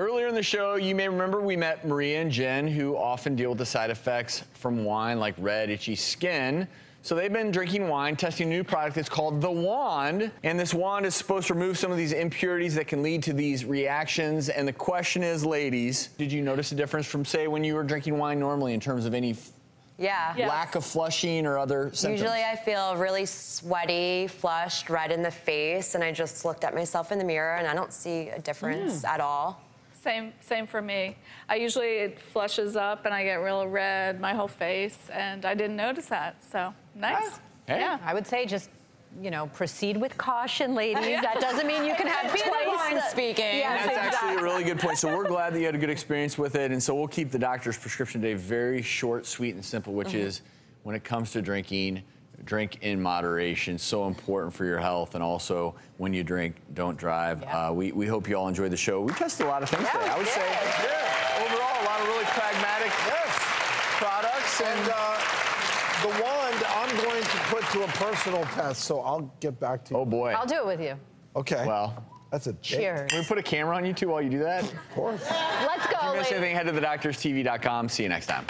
Earlier in the show, you may remember we met Maria and Jen, who often deal with the side effects from wine, like red, itchy skin. So they've been drinking wine, testing a new product that's called The Wand. And this wand is supposed to remove some of these impurities that can lead to these reactions. And the question is, ladies, did you notice a difference from, say, when you were drinking wine normally in terms of any lack of flushing or other symptoms? Usually I feel really sweaty, flushed, red in the face, and I just looked at myself in the mirror and I don't see a difference at all. Same for me. I usually, it flushes up and I get real red, my whole face, and I didn't notice that, so nice. Hey. Yeah, I would say just, you know, proceed with caution, ladies. That doesn't mean you can have twice speaking. Yes, that's actually a really good point. So we're glad that you had a good experience with it, and so we'll keep the doctor's prescription today very short, sweet, and simple, which is, when it comes to drinking, drink in moderation. So important for your health. And also, when you drink, don't drive. We hope you all enjoyed the show. We tested a lot of things today. I would say overall, a lot of really pragmatic products. And the wand, I'm going to put to a personal test, so I'll get back to you. Oh, boy. I'll do it with you. Okay. Well, that's a cheers. Can we put a camera on you two while you do that? Of course. Let's go. If you missed anything, head to thedoctorstv.com. See you next time.